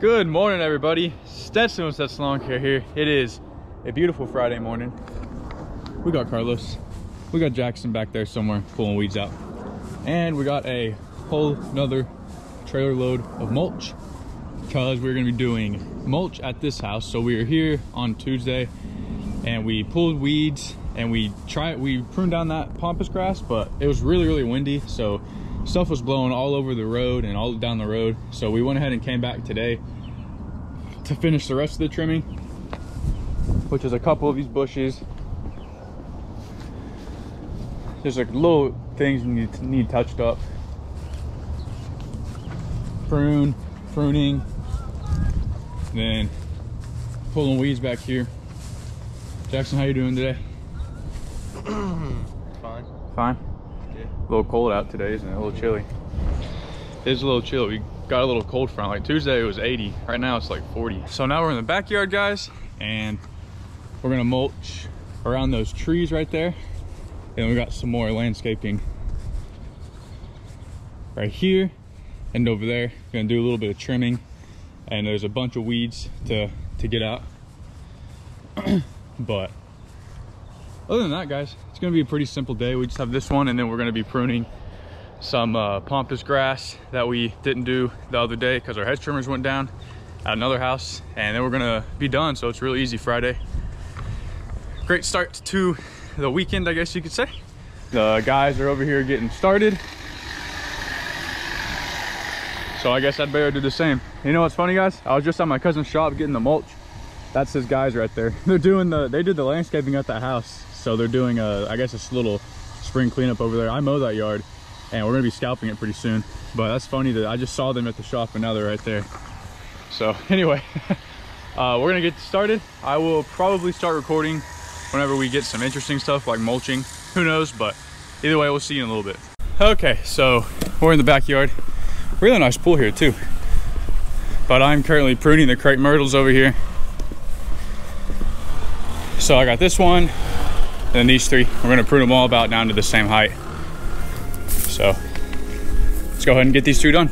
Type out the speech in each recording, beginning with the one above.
Good morning, everybody. Stetson's Lawn Care here. It is a beautiful Friday morning. We got Carlos. We got Jackson back there somewhere pulling weeds out. And we got a whole nother trailer load of mulch because we're going to be doing mulch at this house. So we are here on Tuesday and we pulled weeds and we pruned down that pampas grass, but it was really, really windy. So stuff was blowing all over the road and all down the road. So we went ahead and came back today to finish the rest of the trimming, which is a couple of these bushes. There's like little things need touched up. Pruning, then pulling weeds back here. Jackson, how you doing today? Fine. Fine? Yeah. A little cold out today, isn't it? A little chilly. It is a little chilly. We got a little cold front. Like Tuesday it was 80. Right now it's like 40. So now we're in the backyard, guys, and we're gonna mulch around those trees right there. And we got some more landscaping right here and over there. Gonna do a little bit of trimming, and there's a bunch of weeds to get out. But other than that, guys, it's gonna be a pretty simple day. We just have this one, and then we're gonna be pruning some pampas grass that we didn't do the other day because our hedge trimmers went down at another house, and then we're gonna be done. So it's really easy Friday. Great start to the weekend, I guess you could say. The guys are over here getting started. So I guess I'd better do the same. You know what's funny, guys? I was just at my cousin's shop getting the mulch. That's his guys right there. They're doing they did the landscaping at that house. So they're doing I guess it's a little spring cleanup over there. I mow that yard and we're gonna be scalping it pretty soon. But that's funny that I just saw them at the shop and now they're right there. So anyway, we're gonna get started. I will probably start recording whenever we get some interesting stuff like mulching, who knows, but either way, we'll see you in a little bit. Okay, so we're in the backyard. Really nice pool here too, but I'm currently pruning the crepe myrtles over here. So I got this one and then these three. We're gonna prune them all about down to the same height. So let's go ahead and get these two done.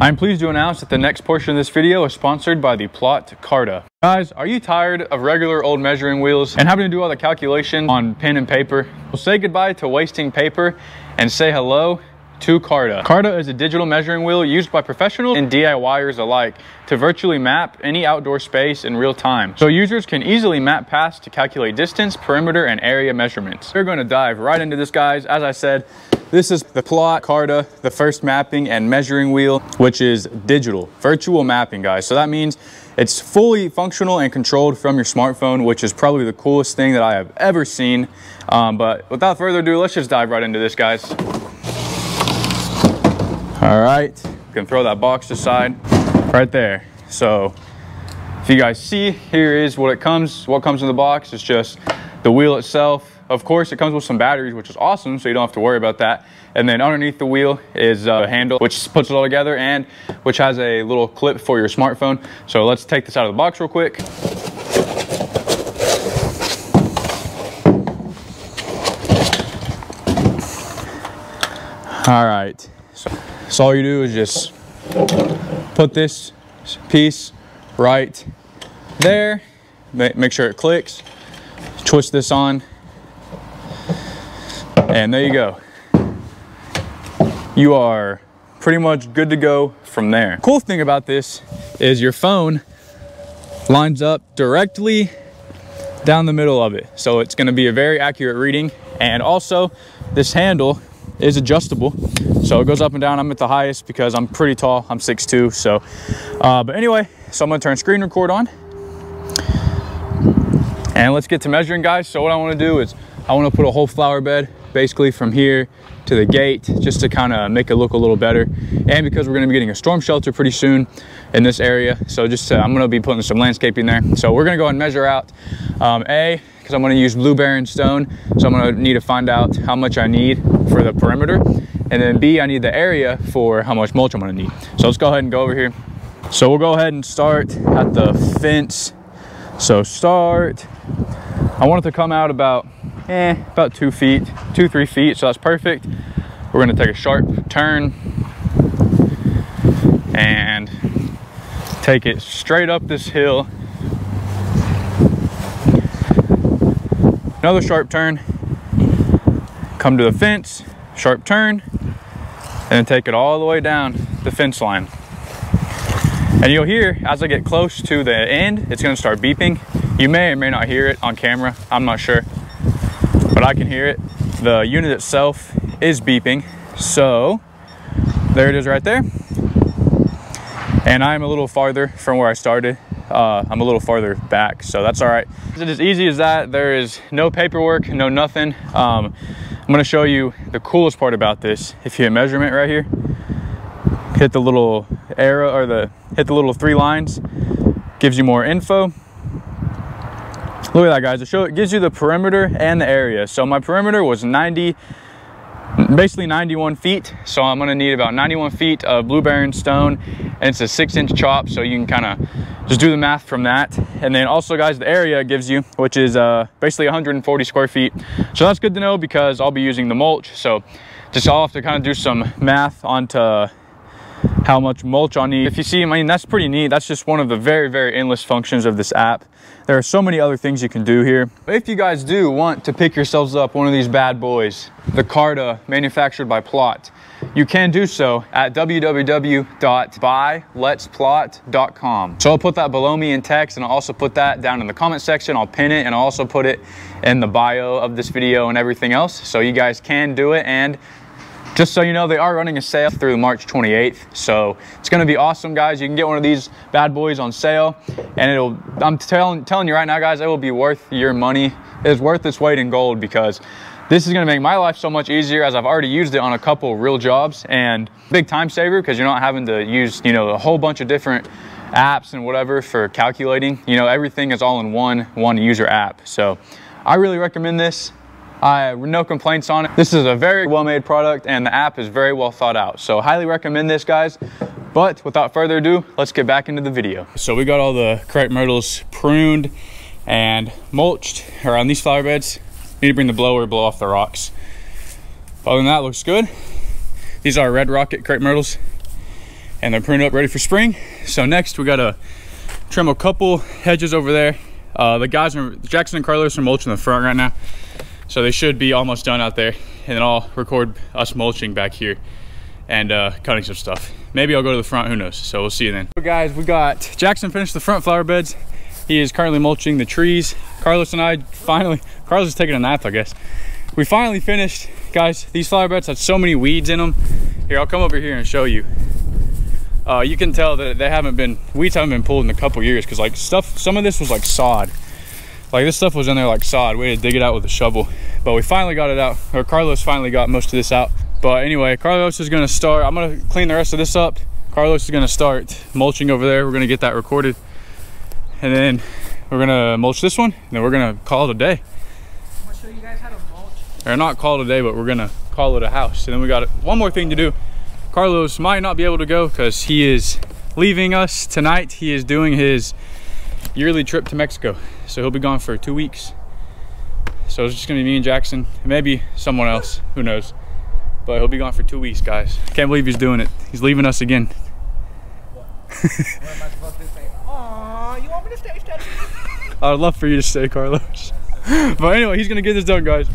I'm pleased to announce that the next portion of this video is sponsored by the Plot Carta. Guys, are you tired of regular old measuring wheels and having to do all the calculations on pen and paper? Well, say goodbye to wasting paper and say hello to Carta. Carta is a digital measuring wheel used by professionals and DIYers alike to virtually map any outdoor space in real time, so users can easily map paths to calculate distance, perimeter, and area measurements. We're going to dive right into this, guys. As I said, this is the Plot Carta, the first mapping and measuring wheel, which is digital, virtual mapping, guys. So that means it's fully functional and controlled from your smartphone, which is probably the coolest thing that I have ever seen. But without further ado, let's just dive right into this, guys. All right, you can throw that box aside right there. So If you guys see, here is what comes in the box. It's just the wheel itself. Of course, it comes with some batteries, which is awesome, so you don't have to worry about that. And then underneath the wheel is a handle, which puts it all together and which has a little clip for your smartphone. So let's take this out of the box real quick. All right, so all you do is just put this piece right there, make sure it clicks, twist this on, and there you go. You are pretty much good to go from there. Cool thing about this is your phone lines up directly down the middle of it. So it's gonna be a very accurate reading. And also this handle is adjustable. So it goes up and down. I'm at the highest because I'm pretty tall. I'm 6'2", so. But anyway, so I'm gonna turn screen record on. And let's get to measuring, guys. So what I wanna do is I wanna put a whole flower bed basically from here to the gate, just to kind of make it look a little better. And because we're gonna be getting a storm shelter pretty soon in this area. So just, I'm gonna be putting some landscaping there. So we're gonna go ahead and measure out A, because I'm gonna use blue barren stone. So I'm gonna need to find out how much I need for the perimeter. And then B, I need the area for how much mulch I'm gonna need. So let's go ahead and go over here. So we'll go ahead and start at the fence. So start, I want it to come out about 2 feet, 2-3 feet. So that's perfect. We're gonna take a sharp turn and take it straight up this hill. Another sharp turn, come to the fence, sharp turn, and then take it all the way down the fence line. And you'll hear, as I get close to the end, it's gonna start beeping. You may or may not hear it on camera, I'm not sure, but I can hear it. The unit itself is beeping. So there it is right there. And I'm a little farther from where I started. I'm a little farther back, so that's all right. Is it as easy as that? There is no paperwork, no nothing. I'm gonna show you the coolest part about this. If you hit measurement right here, hit the little arrow or hit the little three lines, gives you more info. Look at that, guys. It gives you the perimeter and the area. So my perimeter was basically 91 feet. So I'm gonna need about 91 feet of blue barren stone, and it's a 6-inch chop. So you can kind of just do the math from that. And then also, guys, the area it gives you, which is basically 140 square feet. So that's good to know because I'll be using the mulch. So just I'll have to kind of do some math onto how much mulch I need. If you see, I mean, that's pretty neat. That's just one of the very, very endless functions of this app. There are so many other things you can do here. If you guys do want to pick yourselves up one of these bad boys, the Carta manufactured by Plot, you can do so at www.buyletsplot.com. So I'll put that below me in text, and I'll also put that down in the comment section. I'll pin it, and I'll also put it in the bio of this video and everything else. So you guys can do it. And just so you know, they are running a sale through March 28th. So it's gonna be awesome, guys. You can get one of these bad boys on sale, and I'm telling you right now, guys, it will be worth your money. It is worth its weight in gold, because this is gonna make my life so much easier, as I've already used it on a couple real jobs, and big time saver, because you're not having to use, you know, a whole bunch of different apps and whatever for calculating. You know, everything is all in one user app. So I really recommend this. I have no complaints on it. This is a very well-made product, and the app is very well thought out. So highly recommend this, guys. But without further ado, let's get back into the video. So we got all the crepe myrtles pruned and mulched around these flower beds. Need to bring the blower to blow off the rocks. Other than that, looks good. These are red rocket crepe myrtles, and they're pruned up, ready for spring. So next, we gotta trim a couple hedges over there. The guys, Jackson and Carlos, are mulching the front right now. So they should be almost done out there, and then I'll record us mulching back here and cutting some stuff. Maybe I'll go to the front, who knows? So we'll see you then. So guys, we got Jackson finished the front flower beds. He is currently mulching the trees. Carlos and I finally, Carlos is taking a nap, I guess. We finally finished, guys. These flower beds had so many weeds in them. Here, I'll come over here and show you. You can tell that weeds haven't been pulled in a couple years, because like some of this was like sod. Like this stuff was in there like sod. We had to dig it out with a shovel, but we finally got it out, or Carlos finally got most of this out. But anyway, Carlos is gonna start, I'm gonna clean the rest of this up. Carlos is gonna start mulching over there. We're gonna get that recorded. and then we're gonna mulch this one, and then we're gonna call it a day. I'm gonna show you guys how to mulch. Or not call it a day, but we're gonna call it a house. And then we got one more thing to do. Carlos might not be able to go because he is leaving us tonight. He is doing his yearly trip to Mexico, so he'll be gone for 2 weeks. So it's just gonna be me and Jackson, maybe someone else, who knows. But he'll be gone for 2 weeks, guys. Can't believe he's doing it. He's leaving us again. What? What am I supposed to say? Aww, you want me to stay, Stetson? I would love for you to stay, Carlos. But anyway, he's gonna get this done, guys.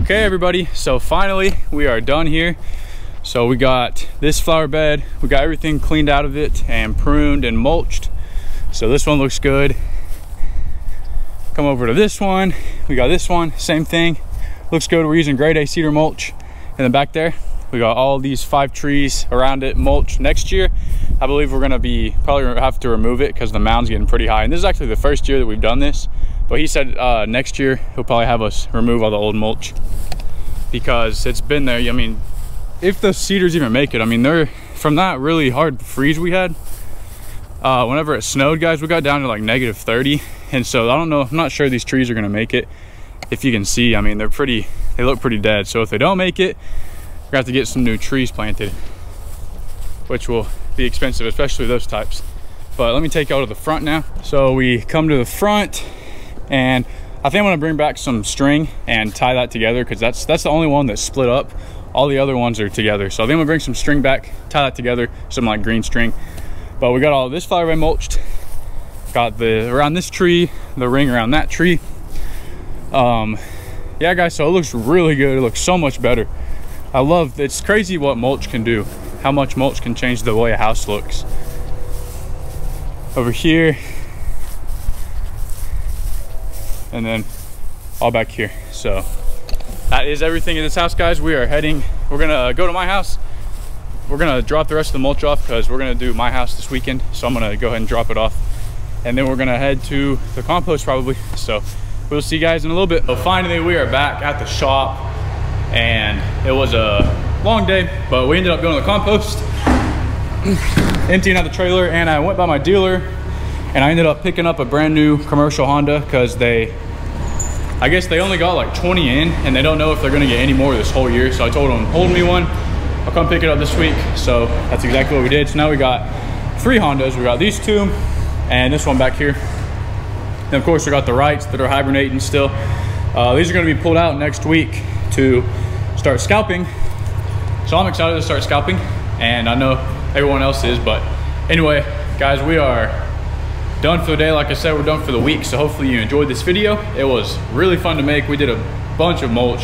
Okay, everybody, so finally we are done here. So we got this flower bed, we got everything cleaned out of it and pruned and mulched, so this one looks good. Come over to this one, we got this one, same thing, looks good. We're using grade A cedar mulch, and then back there we got all these 5 trees around it mulch. Next year I believe we're gonna be probably gonna have to remove it because the mound's getting pretty high, and this is actually the first year that we've done this. But he said next year he'll probably have us remove all the old mulch because it's been there. I mean, if the cedars even make it, I mean, they're from that really hard freeze we had. Whenever it snowed, guys, we got down to like -30. And so I don't know, I'm not sure these trees are gonna make it. If you can see, I mean, they're pretty, they look pretty dead. So if they don't make it, we're gonna have to get some new trees planted, which will be expensive, especially those types. But let me take y'all to the front now. So we come to the front, and I think I'm gonna bring back some string and tie that together because that's the only one that split up. all the other ones are together. So I think I'm gonna bring some string back, tie that together, some like green string. But we got all this flower bed mulched, got the around this tree, the ring around that tree. Yeah guys, so it looks really good. It looks so much better. I love, it's crazy what mulch can do, how much mulch can change the way a house looks. Over here, and then all back here. So that is everything in this house, guys. We are heading, we're gonna go to my house. We're gonna drop the rest of the mulch off because we're gonna do my house this weekend. So I'm gonna go ahead and drop it off. And then we're gonna head to the compost probably. So we'll see you guys in a little bit. So finally we are back at the shop, and it was a long day, but we ended up going to the compost, emptying out the trailer, and I went by my dealer and I ended up picking up a brand new commercial Honda because I guess they only got like 20 in and they don't know if they're gonna get any more this whole year. So I told them, hold me one, I'll come pick it up this week. So that's exactly what we did. So now we got three Hondas. We got these two and this one back here. And of course we got the Wrights that are hibernating still. These are gonna be pulled out next week to start scalping. So I'm excited to start scalping, and I know everyone else is, but anyway, guys, we are done for the day. Like I said, we're done for the week. So hopefully you enjoyed this video. It was really fun to make. We did a bunch of mulch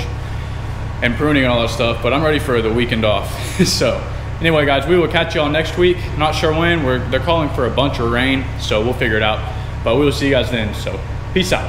and pruning and all that stuff, but I'm ready for the weekend off. So anyway, guys, we will catch y'all next week. Not sure when, they're calling for a bunch of rain, so we'll figure it out, but we will see you guys then. So peace out.